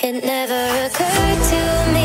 It never occurred to me.